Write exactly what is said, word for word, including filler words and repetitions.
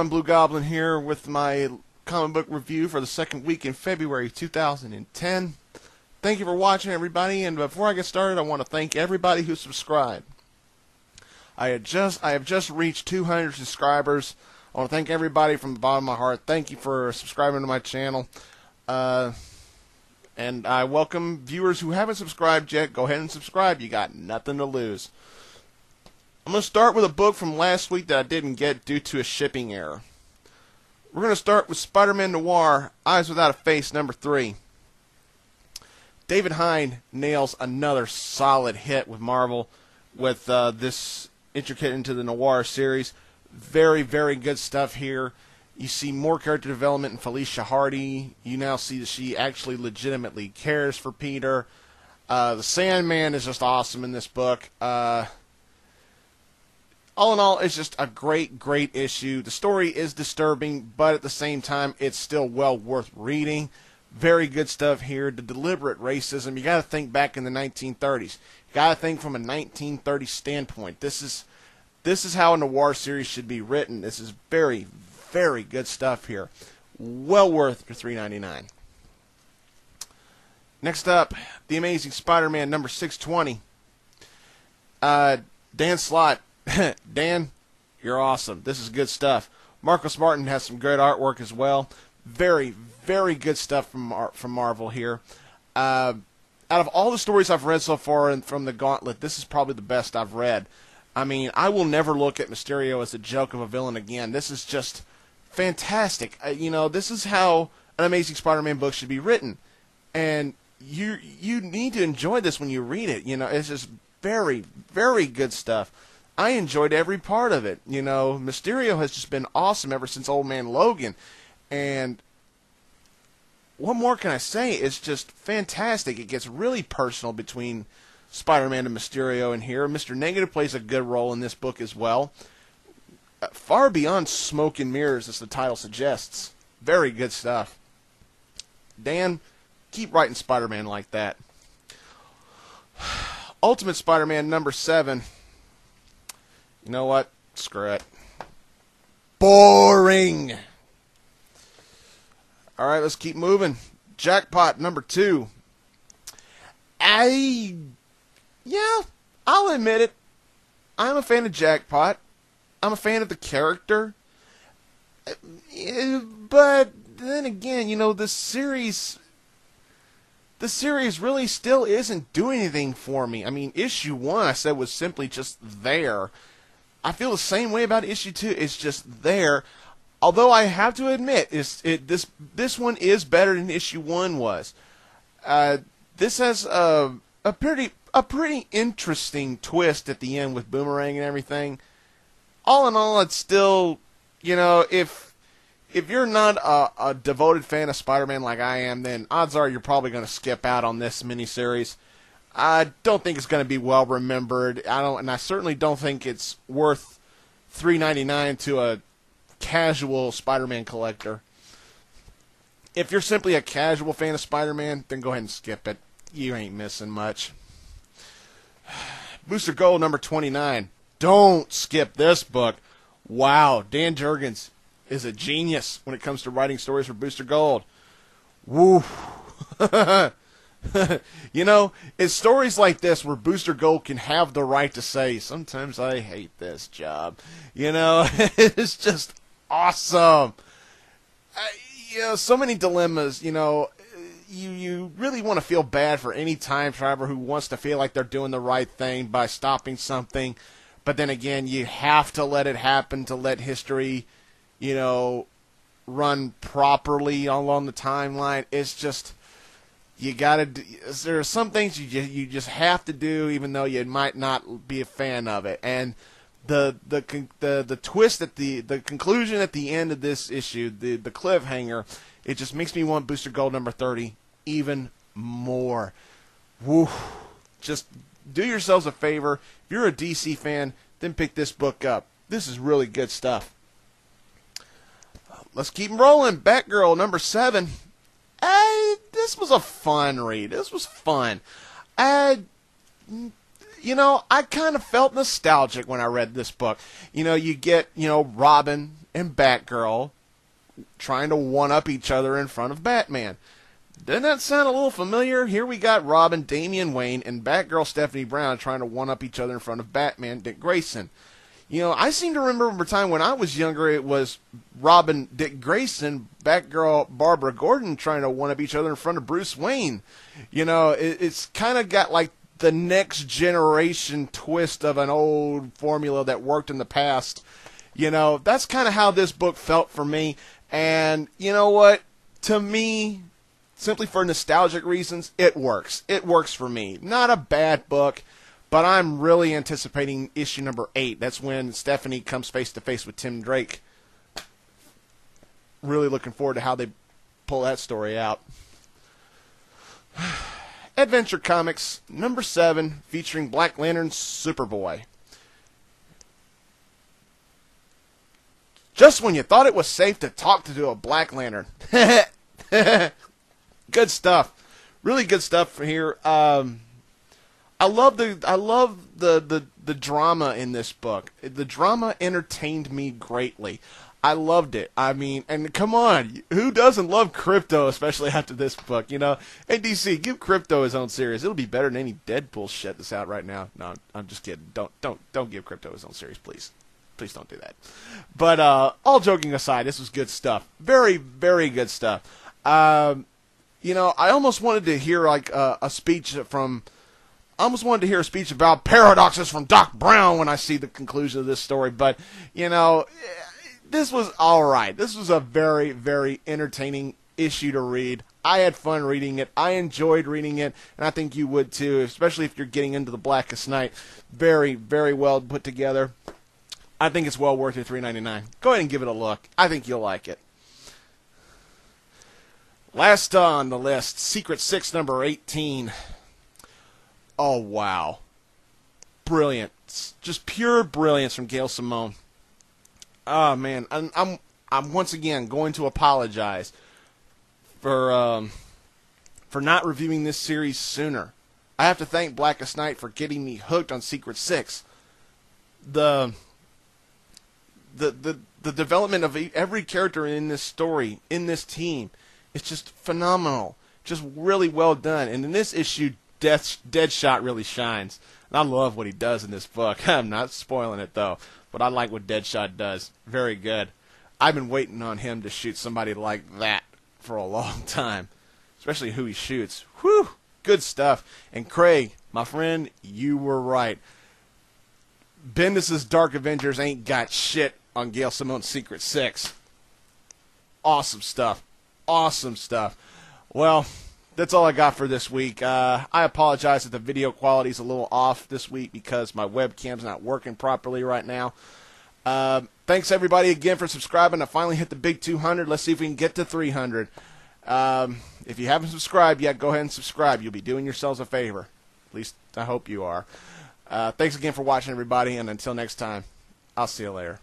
on Blue Goblin here with my comic book review for the second week in February two thousand ten. Thank you for watching, everybody, and before I get started, I want to thank everybody who subscribed. I had just I have just reached two hundred subscribers. I want to thank everybody from the bottom of my heart. Thank you for subscribing to my channel. Uh, and I welcome viewers who haven't subscribed yet. Go ahead and subscribe. You got nothing to lose. I'm going to start with a book from last week that I didn't get due to a shipping error. We're going to start with Spider-Man Noir, Eyes Without a Face, number three. David Hine nails another solid hit with Marvel with uh, this intricate into the Noir series. Very, very good stuff here. You see more character development in Felicia Hardy. You now see that she actually legitimately cares for Peter. Uh, the Sandman is just awesome in this book. Uh, all in all, it's just a great, great issue. The story is disturbing, but at the same time, it's still well worth reading. Very good stuff here. The deliberate racism. You got to think back in the nineteen thirties. You got to think from a nineteen thirties standpoint. This is... This is how a noir series should be written. This is very, very good stuff here. Well worth your three ninety-nine. Next up, The Amazing Spider-Man number six twenty. Uh, Dan Slott. Dan, you're awesome. This is good stuff. Marcos Martin has some great artwork as well. Very, very good stuff from Mar from Marvel here. Uh, out of all the stories I've read so far and from the Gauntlet, this is probably the best I've read. I mean, I will never look at Mysterio as a joke of a villain again. This is just fantastic. Uh, you know, this is how an Amazing Spider-Man book should be written. And you you need to enjoy this when you read it. You know, it's just very, very good stuff. I enjoyed every part of it. You know, Mysterio has just been awesome ever since Old Man Logan. And what more can I say? It's just fantastic. It gets really personal between Spider-Man and Mysterio in here. Mister Negative plays a good role in this book as well. Uh, far beyond smoke and mirrors, as the title suggests. Very good stuff. Dan, keep writing Spider-Man like that. Ultimate Spider-Man number seven. You know what? Screw it. Boring! Alright, let's keep moving. Jackpot number two. I... Yeah, I'll admit it. I'm a fan of Jackpot. I'm a fan of the character. But then again, you know, this series... The series really still isn't doing anything for me. I mean, issue one, I said, was simply just there. I feel the same way about issue two. It's just there. Although I have to admit, it's, it, this this one is better than issue one was. Uh, this has a, a pretty... A pretty interesting twist at the end with Boomerang and everything. All in all, it's still, you know, if if you're not a, a devoted fan of Spider-Man like I am, then odds are you're probably going to skip out on this miniseries. I don't think it's going to be well remembered. I don't, and I certainly don't think it's worth three ninety-nine to a casual Spider-Man collector. If you're simply a casual fan of Spider-Man, then go ahead and skip it. You ain't missing much. Booster Gold number twenty-nine. Don't skip this book. Wow, Dan Jurgens is a genius when it comes to writing stories for Booster Gold. Woo. You know, it's stories like this where Booster Gold can have the right to say, sometimes I hate this job. You know, it's just awesome. I, you know, so many dilemmas, you know. You, you really want to feel bad for any time traveler who wants to feel like they're doing the right thing by stopping something. But then again, you have to let it happen to let history, you know, run properly along the timeline. It's just, you got to do, there are some things you just, you just have to do, even though you might not be a fan of it. And the the the, the twist at the, the conclusion at the end of this issue, the, the cliffhanger, it just makes me want Booster Gold number thirty even more. Woo. Just do yourselves a favor. If you're a D C fan, then pick this book up. This is really good stuff. Let's keep rolling. Batgirl number seven. Hey, this was a fun read. This was fun. I, you know, I kind of felt nostalgic when I read this book. You know, you get, you know, Robin and Batgirl trying to one-up each other in front of Batman. Doesn't that sound a little familiar? Here we got Robin, Damian Wayne, and Batgirl Stephanie Brown trying to one-up each other in front of Batman, Dick Grayson. You know, I seem to remember a time when I was younger, it was Robin, Dick Grayson, Batgirl, Barbara Gordon trying to one-up each other in front of Bruce Wayne. You know, it, it's kind of got like the next generation twist of an old formula that worked in the past. You know, that's kind of how this book felt for me. And you know what? To me, simply for nostalgic reasons, it works. It works for me. Not a bad book, but I'm really anticipating issue number eight. That's when Stephanie comes face-to-face with Tim Drake. Really looking forward to how they pull that story out. Adventure Comics, number seven, featuring Black Lantern Superboy. Just when you thought it was safe to talk to a Black Lantern. Good stuff, really good stuff here. Um, I love the I love the, the the drama in this book. The drama entertained me greatly. I loved it. I mean, and come on, who doesn't love Crypto, especially after this book? You know, and D C, give Crypto his own series. It'll be better than any Deadpool shit that's out right now. No, I'm just kidding. Don't don't don't give Crypto his own series, please. Please don't do that. But uh, all joking aside, this was good stuff. Very very good stuff. Um, You know, I almost wanted to hear like uh, a speech from. I almost wanted to hear a speech about paradoxes from Doc Brown when I see the conclusion of this story. But you know, this was all right. This was a very, very entertaining issue to read. I had fun reading it. I enjoyed reading it, and I think you would too, especially if you're getting into The Blackest Night. Very, very well put together. I think it's well worth your three ninety-nine. Go ahead and give it a look. I think you'll like it. Last on the list, Secret Six, number eighteen. Oh, wow. Brilliant. Just pure brilliance from Gail Simone. Oh, man. I'm, I'm, I'm once again going to apologize for, um, for not reviewing this series sooner. I have to thank Blackest Night for getting me hooked on Secret Six. The... The, the, the development of every character in this story, in this team, it's just phenomenal, just really well done. And in this issue, Death, Deadshot really shines. And I love what he does in this book. I'm not spoiling it, though, but I like what Deadshot does. Very good. I've been waiting on him to shoot somebody like that for a long time, especially who he shoots. Whew, good stuff. And Craig, my friend, you were right. Bendis' Dark Avengers ain't got shit on Gail Simone's Secret Six. Awesome stuff. Awesome stuff. Well, that's all I got for this week. Uh, I apologize if the video quality's a little off this week because my webcam's not working properly right now. Uh, thanks, everybody, again for subscribing. I finally hit the big two hundred. Let's see if we can get to three hundred. Um, if you haven't subscribed yet, go ahead and subscribe. You'll be doing yourselves a favor. At least I hope you are. Uh, thanks again for watching, everybody, and until next time, I'll see you later.